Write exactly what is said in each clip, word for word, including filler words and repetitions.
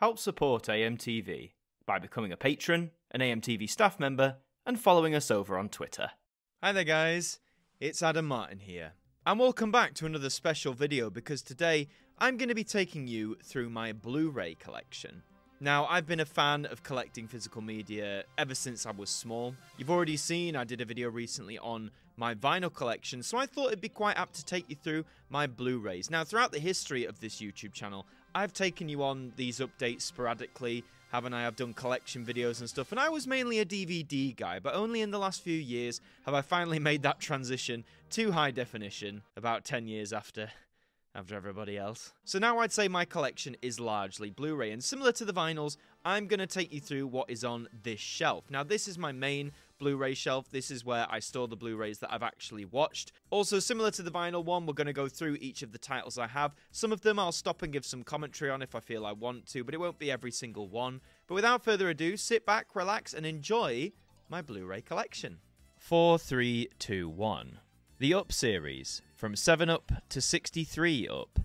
Help support A M T V by becoming a patron, an A M T V staff member, and following us over on Twitter. Hi there guys, it's Adam Martyn here, and welcome back to another special video, because today I'm going to be taking you through my Blu-ray collection. Now, I've been a fan of collecting physical media ever since I was small. You've already seen I did a video recently on my vinyl collection, so I thought it'd be quite apt to take you through my Blu-rays. Now, throughout the history of this YouTube channel, I've taken you on these updates sporadically, haven't I? I've done collection videos and stuff, and I was mainly a D V D guy, but only in the last few years have I finally made that transition to high definition, about ten years after. after everybody else. So now I'd say my collection is largely Blu-ray, and similar to the vinyls, I'm going to take you through what is on this shelf. Now, this is my main Blu-ray shelf. This is where I store the Blu-rays that I've actually watched. Also, similar to the vinyl one, we're going to go through each of the titles I have. Some of them I'll stop and give some commentary on if I feel I want to, but it won't be every single one. But without further ado, sit back, relax, and enjoy my Blu-ray collection. four, three, two, one. The Up series. From seven up to sixty-three up.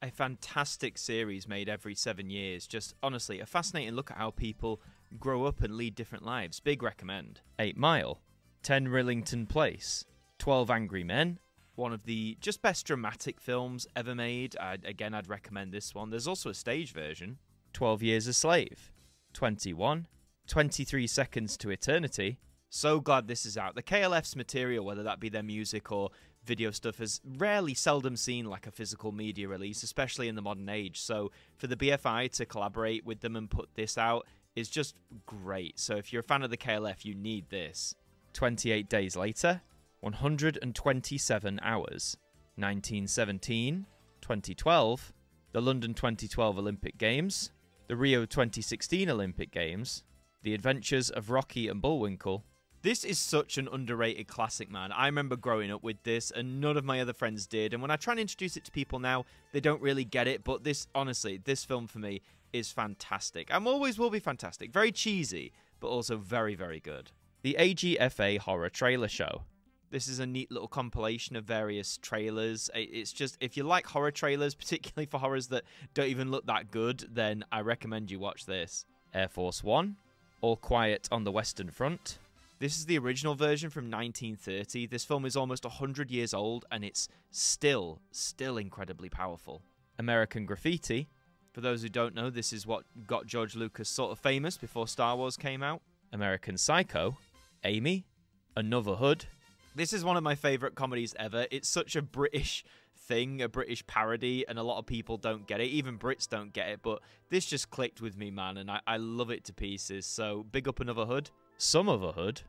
A fantastic series made every seven years. Just, honestly, a fascinating look at how people grow up and lead different lives. Big recommend. eight mile. ten Rillington Place. twelve Angry Men. One of the just best dramatic films ever made. I'd, again, I'd recommend this one. There's also a stage version. twelve Years a Slave. twenty-one. twenty-three Seconds to Eternity. So glad this is out. The K L F's material, whether that be their music or video stuff, is rarely seldom seen like a physical media release, especially in the modern age, so for the B F I to collaborate with them and put this out is just great. So if you're a fan of the K L F, you need this. twenty-eight days later, one hundred twenty-seven hours, nineteen seventeen, twenty twelve, the London twenty twelve Olympic Games, the Rio twenty sixteen Olympic Games, The Adventures of Rocky and Bullwinkle. This is such an underrated classic, man. I remember growing up with this, and none of my other friends did. And when I try and introduce it to people now, they don't really get it. But this, honestly, this film for me is fantastic. And always will be fantastic. Very cheesy, but also very, very good. The A G F A Horror Trailer Show. This is a neat little compilation of various trailers. It's just, if you like horror trailers, particularly for horrors that don't even look that good, then I recommend you watch this. Air Force One. All Quiet on the Western Front. This is the original version from nineteen thirty. This film is almost one hundred years old, and it's still, still incredibly powerful. American Graffiti. For those who don't know, this is what got George Lucas sort of famous before Star Wars came out. American Psycho. Amy. Anuvahood. This is one of my favourite comedies ever. It's such a British thing, a British parody, and a lot of people don't get it. Even Brits don't get it, but this just clicked with me, man, and I, I love it to pieces. So, big up Anuvahood. Some Other Hood.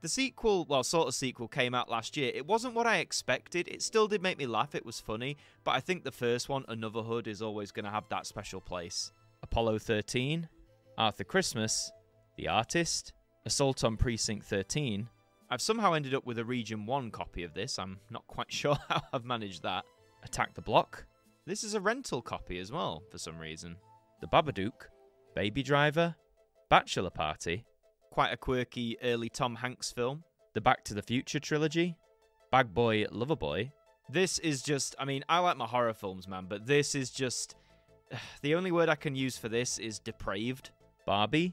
The sequel, well, sort of sequel, came out last year. It wasn't what I expected. It still did make me laugh. It was funny. But I think the first one, Another Hood, is always going to have that special place. Apollo thirteen, Arthur Christmas, The Artist, Assault on Precinct thirteen. I've somehow ended up with a Region one copy of this. I'm not quite sure how I've managed that. Attack the Block. This is a rental copy as well, for some reason. The Babadook, Baby Driver, Bachelor Party. Quite a quirky early Tom Hanks film. The Back to the Future trilogy. Bad Boy, Loverboy. This is just, I mean, I like my horror films, man, but this is just, the only word I can use for this is depraved. Barbie.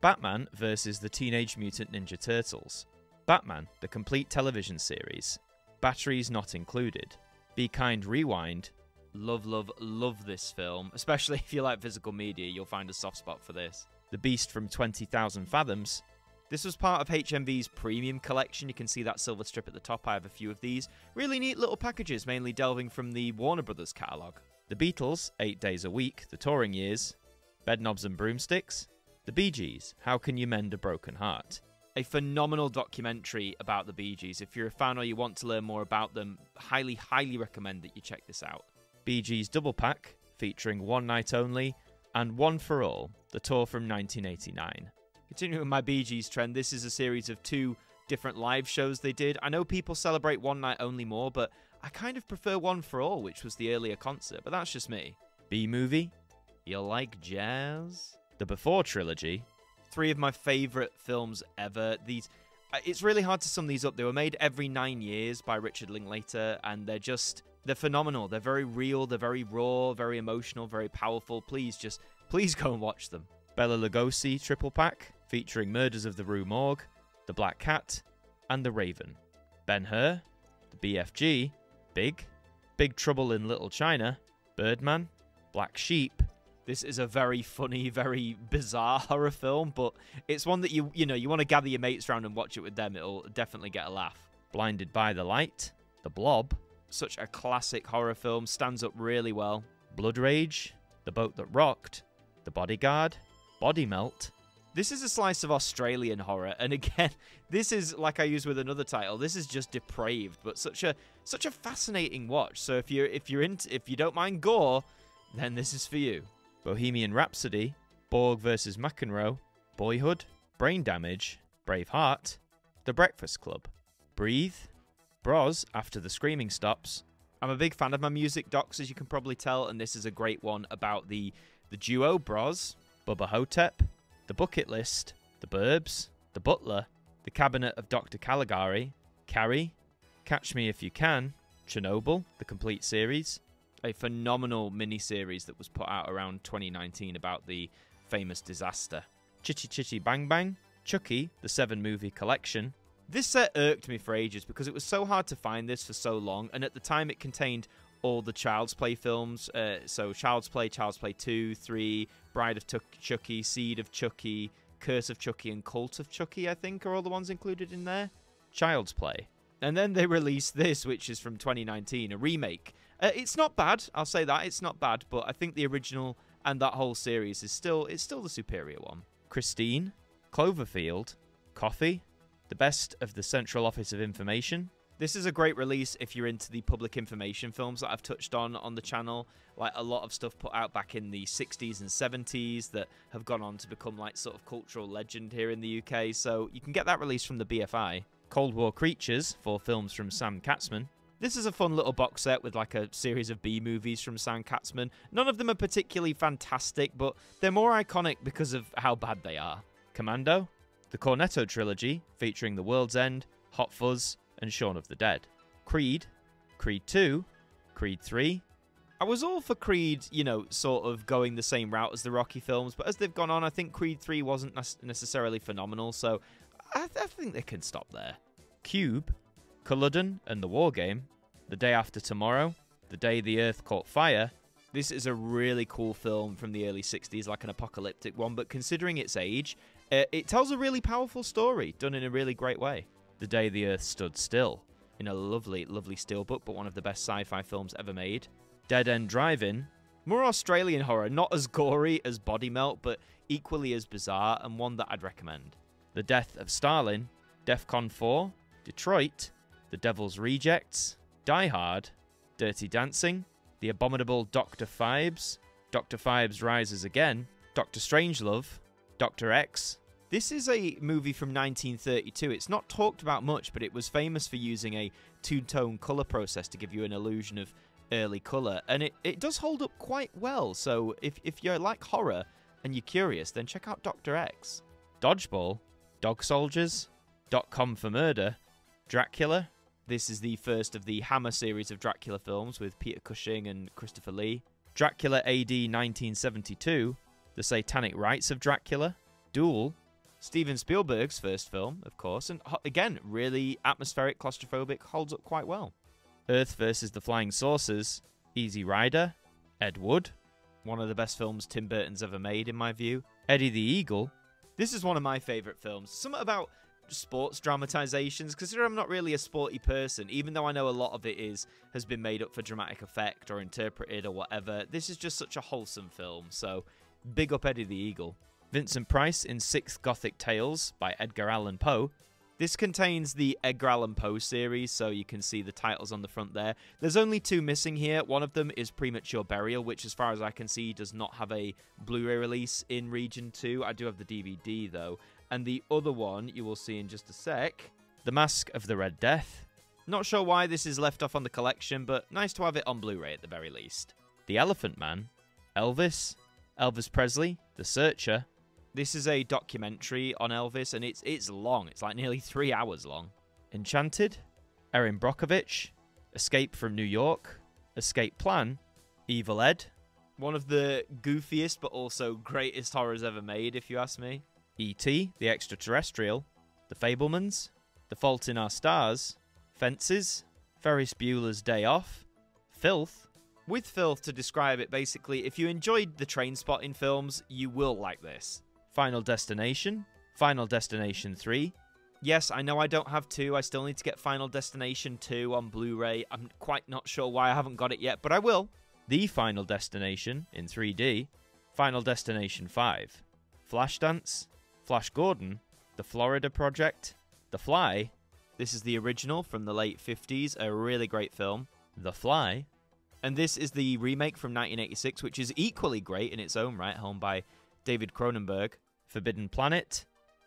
Batman versus the Teenage Mutant Ninja Turtles. Batman, the complete television series. Batteries not included. Be Kind, Rewind. Love, love, love this film. Especially if you like physical media, you'll find a soft spot for this. The Beast from twenty thousand Fathoms. This was part of H M V's premium collection. You can see that silver strip at the top. I have a few of these. Really neat little packages, mainly delving from the Warner Brothers catalogue. The Beatles, Eight Days a Week, The Touring Years, Bedknobs and Broomsticks. The Bee Gees, How Can You Mend a Broken Heart? A phenomenal documentary about the Bee Gees. If you're a fan or you want to learn more about them, highly, highly recommend that you check this out. Bee Gees Double Pack, featuring One Night Only, and One for All, the tour from nineteen eighty-nine. Continuing with my Bee Gees trend, this is a series of two different live shows they did. I know people celebrate One Night Only more, but I kind of prefer One for All, which was the earlier concert, but that's just me. B-Movie, You Like Jazz, The Before Trilogy, three of my favourite films ever. These, it's really hard to sum these up. They were made every nine years by Richard Linklater, and they're just They're phenomenal. They're very real. They're very raw, very emotional, very powerful. Please just, please go and watch them. Bela Lugosi triple pack, featuring Murders of the Rue Morgue, The Black Cat, and The Raven. Ben-Hur, The B F G, Big, Big Trouble in Little China, Birdman, Black Sheep. This is a very funny, very bizarre horror film, but it's one that you, you know, you want to gather your mates around and watch it with them. It'll definitely get a laugh. Blinded by the Light, The Blob, such a classic horror film, stands up really well. Blood Rage, The Boat That Rocked, The Bodyguard, Body Melt. This is a slice of Australian horror, and again, this is, like I used with another title, this is just depraved, but such a such a fascinating watch. So if you're if you're into if you don't mind gore, then this is for you. Bohemian Rhapsody, Borg versus. McEnroe, Boyhood, Brain Damage, Braveheart, The Breakfast Club, Breathe, Bros After the Screaming Stops. I'm a big fan of my music docs, as you can probably tell, and this is a great one about the, the duo Bros, Bubba Hotep, The Bucket List, The Burbs, The Butler, The Cabinet of Doctor Caligari, Carrie, Catch Me If You Can, Chernobyl, the complete series. A phenomenal miniseries that was put out around twenty nineteen about the famous disaster. Chitty Chitty Bang Bang, Chucky, the seven movie collection. This set irked me for ages because it was so hard to find this for so long, and at the time it contained all the Child's Play films, uh, so Child's Play, Child's Play two, three, Bride of Chucky, Seed of Chucky, Curse of Chucky and Cult of Chucky, I think, are all the ones included in there. Child's Play. And then they released this, which is from twenty nineteen, a remake. Uh, it's not bad, I'll say that, it's not bad, but I think the original and that whole series is still, it's still the superior one. Christine, Cloverfield, Coffee, The Best of the Central Office of Information. This is a great release if you're into the public information films that I've touched on on the channel, like a lot of stuff put out back in the sixties and seventies that have gone on to become like sort of cultural legend here in the U K, so you can get that release from the B F I. Cold War Creatures, four films from Sam Katzman. This is a fun little box set with like a series of B-movies from Sam Katzman. None of them are particularly fantastic, but they're more iconic because of how bad they are. Commando, the Cornetto Trilogy, featuring The World's End, Hot Fuzz, and Shaun of the Dead. Creed, Creed two, Creed three. I was all for Creed, you know, sort of going the same route as the Rocky films, but as they've gone on, I think Creed three wasn't necessarily phenomenal, so I, th I think they can stop there. Cube, Culloden and the War Game, The Day After Tomorrow, The Day the Earth Caught Fire. This is a really cool film from the early sixties, like an apocalyptic one, but considering its age, uh, it tells a really powerful story, done in a really great way. The Day the Earth Stood Still, in a lovely, lovely steelbook, but one of the best sci-fi films ever made. Dead End Drive-In, more Australian horror, not as gory as Body Melt, but equally as bizarre, and one that I'd recommend. The Death of Stalin, DEFCON four, Detroit, The Devil's Rejects, Die Hard, Dirty Dancing, The Abominable Doctor Phibes, Doctor Phibes Rises Again, Doctor Strangelove, Doctor X. This is a movie from nineteen thirty-two. It's not talked about much, but it was famous for using a two-tone colour process to give you an illusion of early colour, and it, it does hold up quite well, so if, if you like horror and you're curious, then check out Doctor X. Dodgeball, Dog Soldiers, Dot-Com for Murder, Dracula. This is the first of the Hammer series of Dracula films with Peter Cushing and Christopher Lee. Dracula A D nineteen seventy-two, The Satanic Rites of Dracula, Duel, Steven Spielberg's first film, of course, and again, really atmospheric, claustrophobic, holds up quite well. Earth versus the Flying Saucers, Easy Rider, Ed Wood, one of the best films Tim Burton's ever made in my view, Eddie the Eagle. This is one of my favourite films, something about sports dramatizations. Considering I'm not really a sporty person, even though I know a lot of it is has been made up for dramatic effect or interpreted or whatever, this is just such a wholesome film, so big up Eddie the Eagle. Vincent Price in Six Gothic Tales by Edgar Allan Poe. This contains the Edgar Allan Poe series, so you can see the titles on the front there. There's only two missing here. One of them is Premature Burial, which as far as I can see does not have a Blu-ray release in Region two. I do have the D V D though. And the other one you will see in just a sec. The Mask of the Red Death. Not sure why this is left off on the collection, but nice to have it on Blu-ray at the very least. The Elephant Man. Elvis. Elvis Presley. The Searcher. This is a documentary on Elvis, and it's it's long. It's like nearly three hours long. Enchanted. Erin Brockovich. Escape from New York. Escape Plan, Evil Ed. One of the goofiest but also greatest horrors ever made, if you ask me. E T, The Extraterrestrial, The Fabelmans, The Fault in Our Stars, Fences, Ferris Bueller's Day Off, Filth. With Filth, to describe it, basically, if you enjoyed the train spotting films, you will like this. Final Destination, Final Destination three. Yes, I know I don't have two, I still need to get Final Destination two on Blu-ray. I'm quite not sure why I haven't got it yet, but I will. The Final Destination in three D, Final Destination five, Flashdance, Flash Gordon, The Florida Project, The Fly, this is the original from the late fifties, a really great film, The Fly, and this is the remake from nineteen eighty-six, which is equally great in its own right, helmed by David Cronenberg, Forbidden Planet,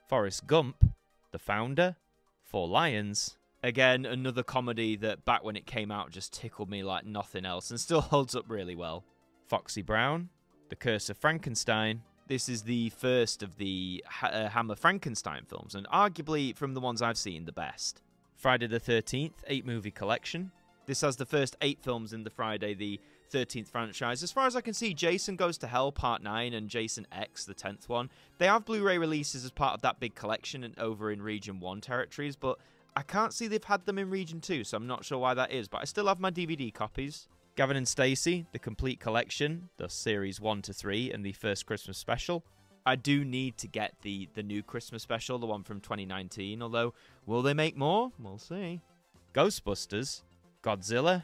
Forrest Gump, The Founder, Four Lions. Again, another comedy that back when it came out just tickled me like nothing else and still holds up really well. Foxy Brown, The Curse of Frankenstein. This is the first of the ha uh, Hammer Frankenstein films and arguably, from the ones I've seen, the best. Friday the thirteenth, eight movie collection. This has the first eight films in the Friday the thirteenth franchise. As far as I can see, Jason Goes to Hell Part nine and Jason X, the tenth one. They have Blu-ray releases as part of that big collection and over in Region one territories, but I can't see they've had them in Region two, so I'm not sure why that is, but I still have my D V D copies. Gavin and Stacey, The Complete Collection, the Series one to three, and the first Christmas special. I do need to get the, the new Christmas special, the one from twenty nineteen, although will they make more? We'll see. Ghostbusters, Godzilla.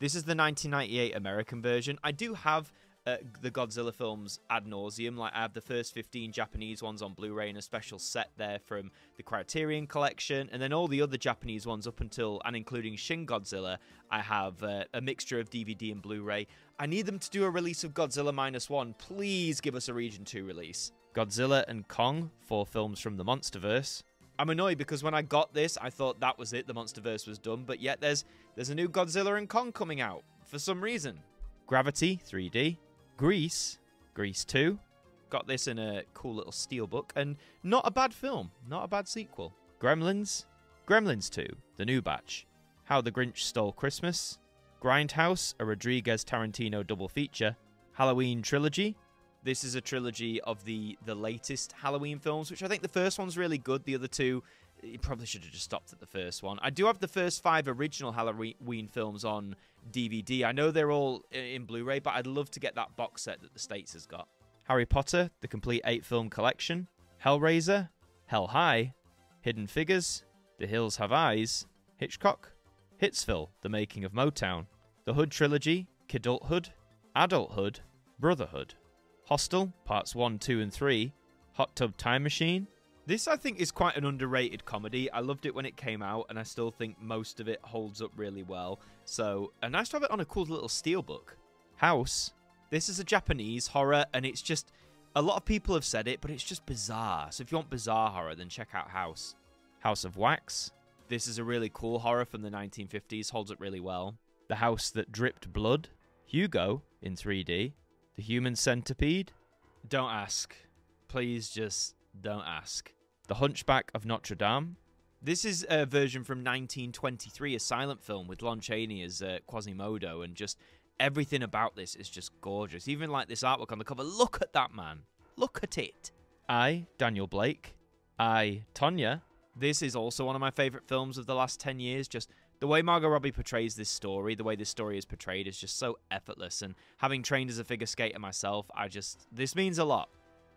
This is the nineteen ninety-eight American version. I do have uh, the Godzilla films ad nauseum. Like, I have the first fifteen Japanese ones on Blu-ray and a special set there from the Criterion collection. And then all the other Japanese ones up until and including Shin Godzilla, I have uh, a mixture of D V D and Blu-ray. I need them to do a release of Godzilla Minus One. Please give us a Region two release. Godzilla and Kong, four films from the Monsterverse. I'm annoyed because when I got this, I thought that was it, the Monsterverse was done, but yet there's there's a new Godzilla and Kong coming out, for some reason. Gravity, three D, Grease, Grease two, got this in a cool little steelbook, and not a bad film, not a bad sequel. Gremlins, Gremlins two, The New Batch, How the Grinch Stole Christmas, Grindhouse, a Rodriguez-Tarantino double feature, Halloween Trilogy. This is a trilogy of the, the latest Halloween films, which I think the first one's really good. The other two, you probably should have just stopped at the first one. I do have the first five original Halloween films on D V D. I know they're all in Blu-ray, but I'd love to get that box set that the States has got. Harry Potter, the complete eight-film collection, Hellraiser, Hell High, Hidden Figures, The Hills Have Eyes, Hitchcock, Hitsville, The Making of Motown, The Hood Trilogy, Kidulthood, Adulthood, Brotherhood. Hostel, Parts one, two, and three, Hot Tub Time Machine. This, I think, is quite an underrated comedy. I loved it when it came out, and I still think most of it holds up really well. So, and nice to have it on a cool little steelbook. House. This is a Japanese horror, and it's just... a lot of people have said it, but it's just bizarre. So if you want bizarre horror, then check out House. House of Wax. This is a really cool horror from the nineteen fifties, holds up really well. The House That Dripped Blood. Hugo, in three D. The Human Centipede. Don't ask. Please just don't ask. The Hunchback of Notre Dame. This is a version from nineteen twenty-three, a silent film with Lon Chaney as uh, Quasimodo, and just everything about this is just gorgeous. Even like this artwork on the cover. Look at that, man. Look at it. I, Daniel Blake. I, Tonya. This is also one of my favourite films of the last ten years, just... the way Margot Robbie portrays this story, the way this story is portrayed, is just so effortless. And having trained as a figure skater myself, I just... this means a lot.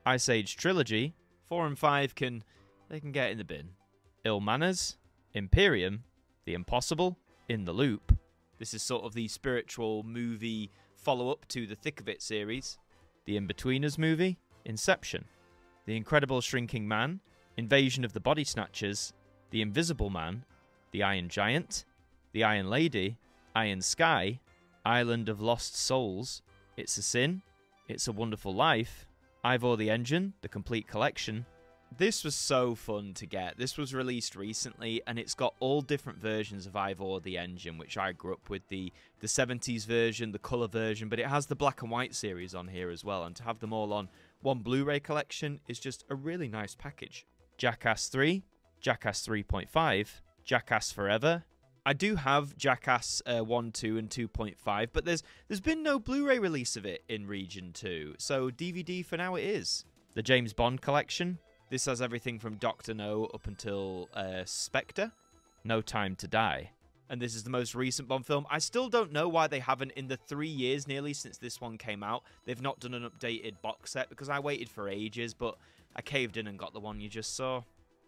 Ice Age Trilogy. Four and five can... they can get in the bin. Ill Manners. Imperium. The Impossible. In the Loop. This is sort of the spiritual movie follow-up to the Thick of It series. The In-Betweeners movie. Inception. The Incredible Shrinking Man. Invasion of the Body Snatchers. The Invisible Man. The Iron Giant. The Iron Lady, Iron Sky, Island of Lost Souls, It's a Sin, It's a Wonderful Life, Ivor the Engine, The Complete Collection. This was so fun to get. This was released recently, and it's got all different versions of Ivor the Engine, which I grew up with, the, the seventies version, the colour version, but it has the black and white series on here as well, and to have them all on one Blu-ray collection is just a really nice package. Jackass three, Jackass three point five, Jackass Forever, I do have Jackass uh, one, two, and two point five, but there's there's been no Blu-ray release of it in Region two, so D V D for now it is. The James Bond collection. This has everything from Doctor No up until uh, Spectre. No Time to Die. And this is the most recent Bond film. I still don't know why they haven't, in the three years nearly since this one came out, they've not done an updated box set, because I waited for ages, but I caved in and got the one you just saw.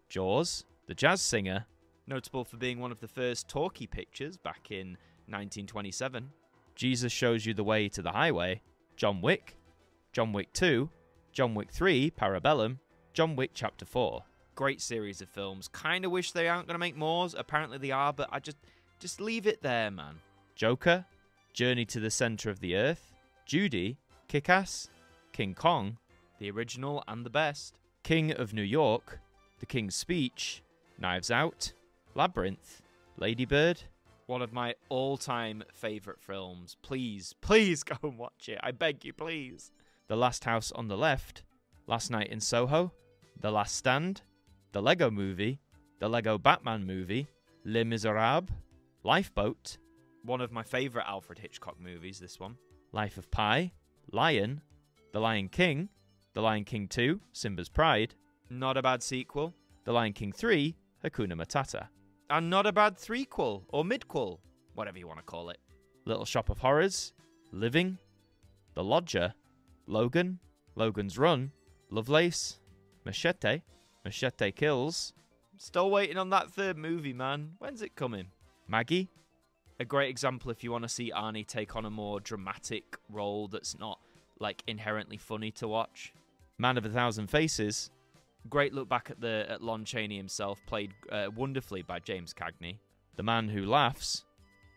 Jaws, The Jazz Singer. Notable for being one of the first talkie pictures back in nineteen twenty-seven. Jesus Shows You the Way to the Highway. John Wick. John Wick two. John Wick three, Parabellum. John Wick Chapter four. Great series of films. Kind of wish they aren't going to make more. Apparently they are, but I just, just leave it there, man. Joker. Journey to the Center of the Earth. Judy. Kick-Ass. King Kong. The original and the best. King of New York. The King's Speech. Knives Out. Labyrinth, Lady Bird, one of my all-time favourite films. Please, please go and watch it. I beg you, please. The Last House on the Left, Last Night in Soho, The Last Stand, The Lego Movie, The Lego Batman Movie, Les Miserables, Lifeboat, one of my favourite Alfred Hitchcock movies, this one. Life of Pi, Lion, The Lion King, The Lion King two, Simba's Pride, not a bad sequel, The Lion King three, Hakuna Matata. And not a bad threequel, or midquel, whatever you want to call it. Little Shop of Horrors, Living, The Lodger, Logan, Logan's Run, Lovelace, Machete, Machete Kills. Still waiting on that third movie, man. When's it coming? Maggie. A great example if you want to see Arnie take on a more dramatic role that's not, like, inherently funny to watch. Man of a Thousand Faces. Great look back at the at Lon Chaney himself, played uh, wonderfully by James Cagney. The Man Who Laughs.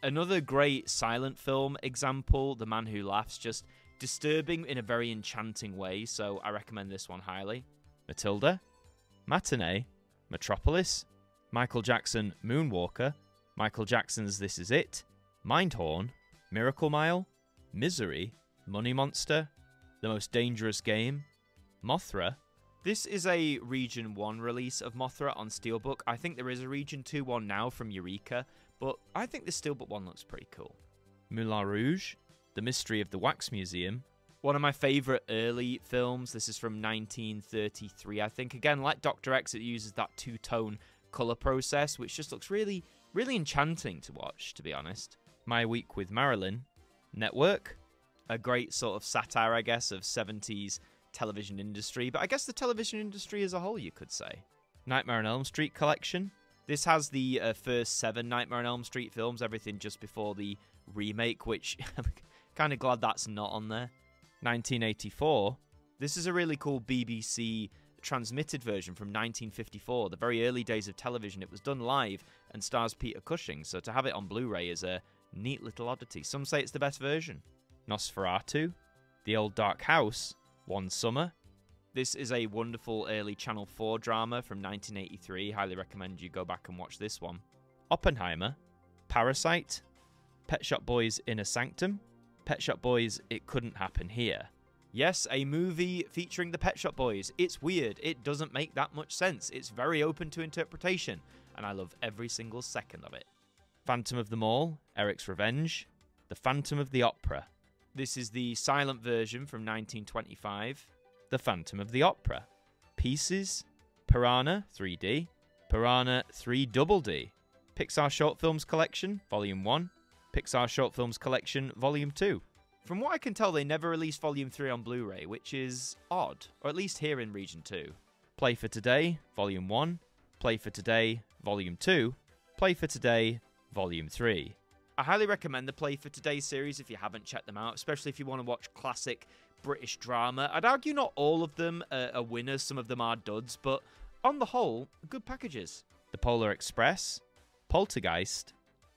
Another great silent film example, The Man Who Laughs, just disturbing in a very enchanting way, so I recommend this one highly. Matilda, Matinee, Metropolis, Michael Jackson Moonwalker, Michael Jackson's This Is It, Mindhorn, Miracle Mile, Misery, Money Monster, The Most Dangerous Game, Mothra. This is a Region one release of Mothra on Steelbook. I think there is a Region two one now from Eureka, but I think the Steelbook one looks pretty cool. Moulin Rouge, The Mystery of the Wax Museum. One of my favourite early films. This is from nineteen thirty-three, I think. Again, like Doctor X, it uses that two-tone colour process, which just looks really, really enchanting to watch, to be honest. My Week with Marilyn. Network, a great sort of satire, I guess, of seventies television industry, but I guess the television industry as a whole, you could say. Nightmare on Elm Street collection. This has the uh, first seven Nightmare on Elm Street films, everything just before the remake, which I'm kind of glad that's not on there. nineteen eighty-four. This is a really cool B B C transmitted version from nineteen fifty-four, the very early days of television. It was done live and stars Peter Cushing, so to have it on Blu-ray is a neat little oddity. Some say it's the best version. Nosferatu, The Old Dark House, One Summer. This is a wonderful early Channel four drama from nineteen eighty-three. Highly recommend you go back and watch this one. Oppenheimer, Parasite, Pet Shop Boys Inner Sanctum, Pet Shop Boys It Couldn't Happen Here. Yes, a movie featuring the Pet Shop Boys. It's weird. It doesn't make that much sense. It's very open to interpretation, and I love every single second of it. Phantom of the Mall, Eric's Revenge, The Phantom of the Opera. This is the silent version from nineteen twenty-five, The Phantom of the Opera. Pieces, Piranha three D, Piranha three D D, Pixar Short Films Collection, Volume one, Pixar Short Films Collection, Volume two. From what I can tell, they never released Volume three on Blu-ray, which is odd, or at least here in Region two. Play for Today, Volume one, Play for Today, Volume two, Play for Today, Volume three. I highly recommend the Play for Today series if you haven't checked them out, especially if you want to watch classic British drama. I'd argue not all of them are winners, some of them are duds, but on the whole, good packages. The Polar Express, Poltergeist,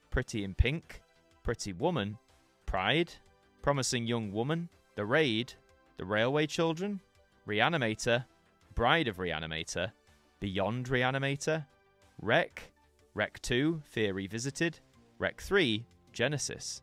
Pretty in Pink, Pretty Woman, Pride, Promising Young Woman, The Raid, The Railway Children, Reanimator, Bride of Reanimator, Beyond Reanimator, Wreck, Wreck two, Fear Revisited, Wreck three, Genesis.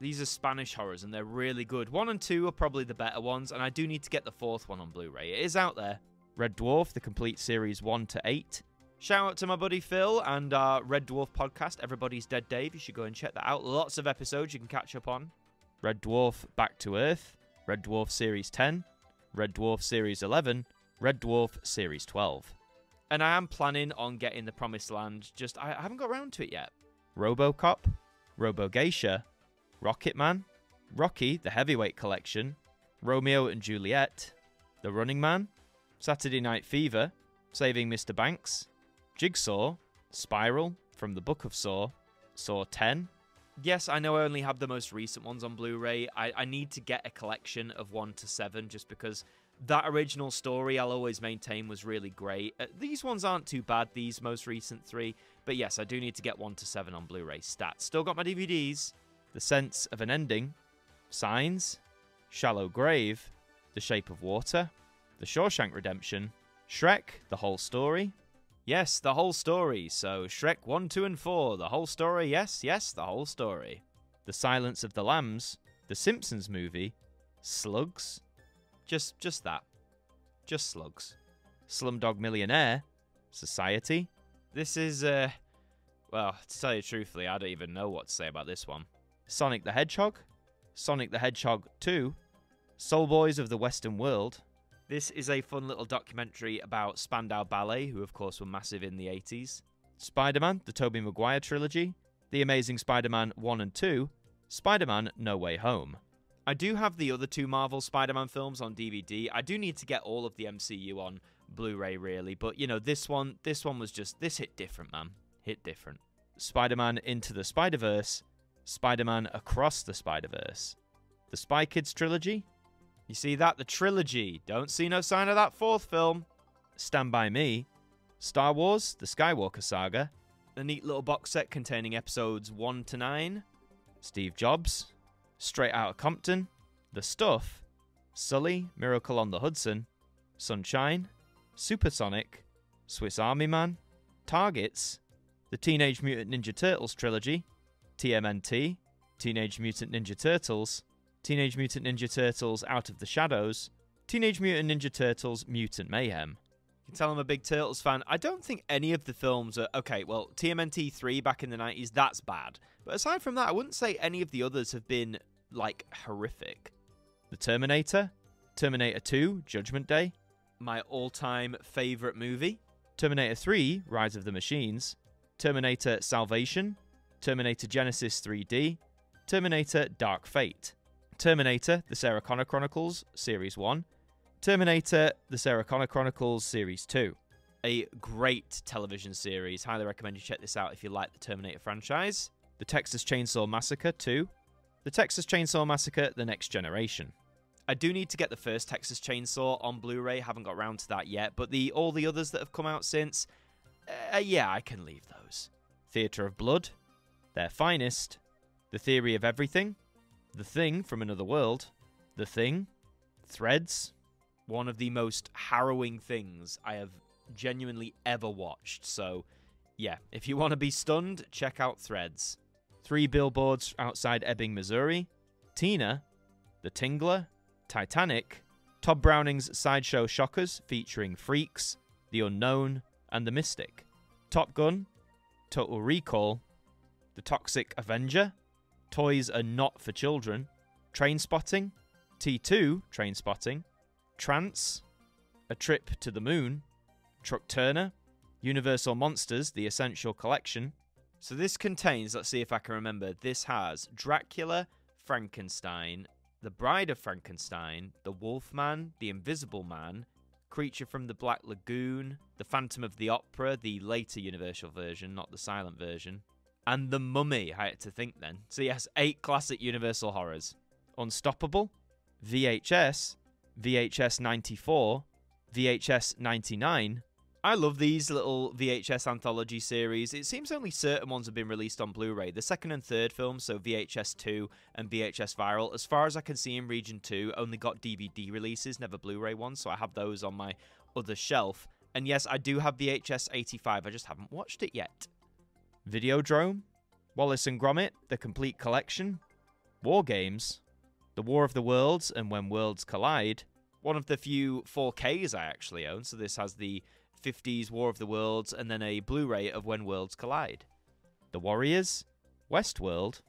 These are Spanish horrors and they're really good. One and two are probably the better ones, and I do need to get the fourth one on Blu-ray. It is out there. Red Dwarf, the complete series one to eight, Shout out to my buddy Phil and our Red Dwarf podcast, Everybody's Dead Dave. You should go and check that out. Lots of episodes you can catch up on. Red Dwarf Back to Earth, Red Dwarf Series ten, Red Dwarf Series eleven, Red Dwarf Series twelve. And I am planning on getting The Promised Land, just I haven't got around to it yet. RoboCop, RoboGeisha, Rocketman, Rocky, The Heavyweight Collection, Romeo and Juliet, The Running Man, Saturday Night Fever, Saving Mister Banks, Jigsaw, Spiral, From the Book of Saw, Saw ten. Yes, I know I only have the most recent ones on Blu-ray. I, I need to get a collection of one to seven just because that original story, I'll always maintain, was really great. Uh, these ones aren't too bad, these most recent three. But yes, I do need to get one to seven on Blu-ray stats. Still got my D V Ds. The Sense of an Ending, Signs, Shallow Grave, The Shape of Water, The Shawshank Redemption, Shrek, The Whole Story. Yes, the whole story. So Shrek one, two, and four. The whole story. Yes, yes, the whole story. The Silence of the Lambs. The Simpsons Movie. Slugs. Just, just that. Just Slugs. Slumdog Millionaire. Society. This is, uh... well, to tell you truthfully, I don't even know what to say about this one. Sonic the Hedgehog. Sonic the Hedgehog two. Soul Boys of the Western World. This is a fun little documentary about Spandau Ballet, who of course were massive in the eighties. Spider-Man, the Tobey Maguire trilogy, The Amazing Spider-Man one and two, Spider-Man No Way Home. I do have the other two Marvel Spider-Man films on D V D. I do need to get all of the M C U on Blu-ray really, but you know, this one, this one was just, this hit different, man. Hit different. Spider-Man Into the Spider-Verse, Spider-Man Across the Spider-Verse, the Spy Kids trilogy. You see that? The trilogy. Don't see no sign of that fourth film. Stand By Me. Star Wars, The Skywalker Saga. A neat little box set containing episodes one to nine. Steve Jobs. Straight Outta Compton. The Stuff. Sully, Miracle on the Hudson. Sunshine. Supersonic. Swiss Army Man. Targets. The Teenage Mutant Ninja Turtles trilogy. T M N T. Teenage Mutant Ninja Turtles. Teenage Mutant Ninja Turtles Out of the Shadows, Teenage Mutant Ninja Turtles Mutant Mayhem. You can tell I'm a big Turtles fan. I don't think any of the films are... Okay, well, T M N T three back in the nineties, that's bad. But aside from that, I wouldn't say any of the others have been, like, horrific. The Terminator, Terminator two, Judgment Day. My all-time favourite movie. Terminator three, Rise of the Machines. Terminator Salvation. Terminator Genesis three D. Terminator Dark Fate. Terminator, The Sarah Connor Chronicles, Series one. Terminator, The Sarah Connor Chronicles, Series two. A great television series. Highly recommend you check this out if you like the Terminator franchise. The Texas Chainsaw Massacre two. The Texas Chainsaw Massacre, The Next Generation. I do need to get the first Texas Chainsaw on Blu-ray. Haven't got around to that yet. But the all the others that have come out since, uh, yeah, I can leave those. Theatre of Blood. Their Finest. The Theory of Everything. The Thing from Another World, The Thing, Threads, one of the most harrowing things I have genuinely ever watched. So, yeah, if you want to be stunned, check out Threads. Three Billboards Outside Ebbing, Missouri, Tina, The Tingler, Titanic, Todd Browning's Sideshow Shockers featuring Freaks, The Unknown, and The Mystic, Top Gun, Total Recall, The Toxic Avenger, Toys Are Not for Children, Trainspotting, T two, Trainspotting, Trance, A Trip to the Moon, Truck Turner, Universal Monsters, The Essential Collection. So this contains, let's see if I can remember, this has Dracula, Frankenstein, The Bride of Frankenstein, The Wolfman, The Invisible Man, Creature from the Black Lagoon, The Phantom of the Opera, the later Universal version, not the silent version. And The Mummy, I had to think then. So yes, eight classic Universal horrors. Unstoppable, V H S, V H S ninety-four, V H S ninety-nine. I love these little V H S anthology series. It seems only certain ones have been released on Blu-ray. The second and third films, so V H S two and V H S Viral, as far as I can see in Region two, only got D V D releases, never Blu-ray ones, so I have those on my other shelf. And yes, I do have V H S eighty-five, I just haven't watched it yet. Videodrome, Wallace and Gromit, The Complete Collection, War Games, The War of the Worlds and When Worlds Collide, one of the few four Ks I actually own, so this has the fifties War of the Worlds, and then a Blu-ray of When Worlds Collide. The Warriors, Westworld,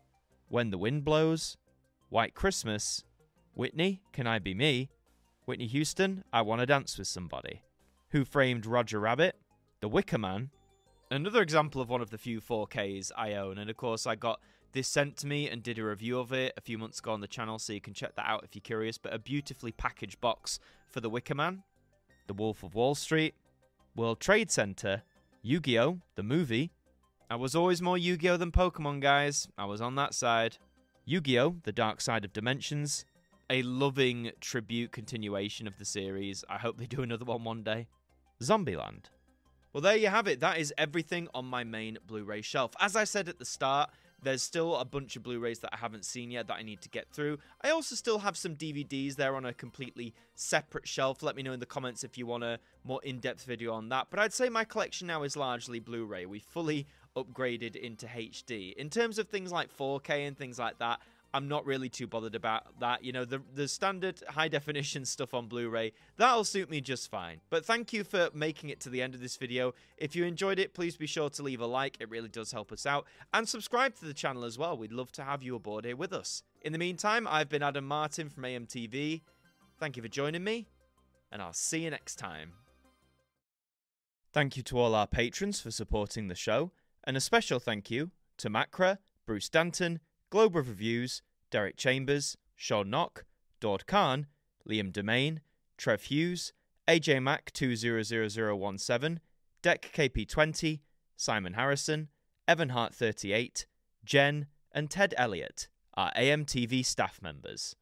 When the Wind Blows, White Christmas, Whitney, Can I Be Me, Whitney Houston, I Wanna Dance With Somebody, Who Framed Roger Rabbit, The Wicker Man. Another example of one of the few four Ks I own, and of course I got this sent to me and did a review of it a few months ago on the channel, so you can check that out if you're curious, but a beautifully packaged box for The Wicker Man, The Wolf of Wall Street, World Trade Center, Yu-Gi-Oh! The Movie. I was always more Yu-Gi-Oh! Than Pokemon, guys. I was on that side. Yu-Gi-Oh! The Dark Side of Dimensions. A loving tribute continuation of the series. I hope they do another one one day. Zombieland. Well, there you have it. That is everything on my main Blu-ray shelf. As I said at the start, there's still a bunch of Blu-rays that I haven't seen yet that I need to get through. I also still have some D V Ds there on a completely separate shelf. Let me know in the comments if you want a more in-depth video on that. But I'd say my collection now is largely Blu-ray. We fully upgraded into H D. In terms of things like four K and things like that, I'm not really too bothered about that. You know, the, the standard high-definition stuff on Blu-ray, that'll suit me just fine. But thank you for making it to the end of this video. If you enjoyed it, please be sure to leave a like. It really does help us out. And subscribe to the channel as well. We'd love to have you aboard here with us. In the meantime, I've been Adam Martyn from A M T V. Thank you for joining me, and I'll see you next time. Thank you to all our patrons for supporting the show, and a special thank you to Macra, Bruce Danton, Globe of Reviews, Derek Chambers, Sean Nock, Dord Khan, Liam Domain, Trev Hughes, A J Mac two zero zero zero one seven, Deck K P twenty, Simon Harrison, Evan Hart thirty-eight, Jen, and Ted Elliott, our A M T V staff members.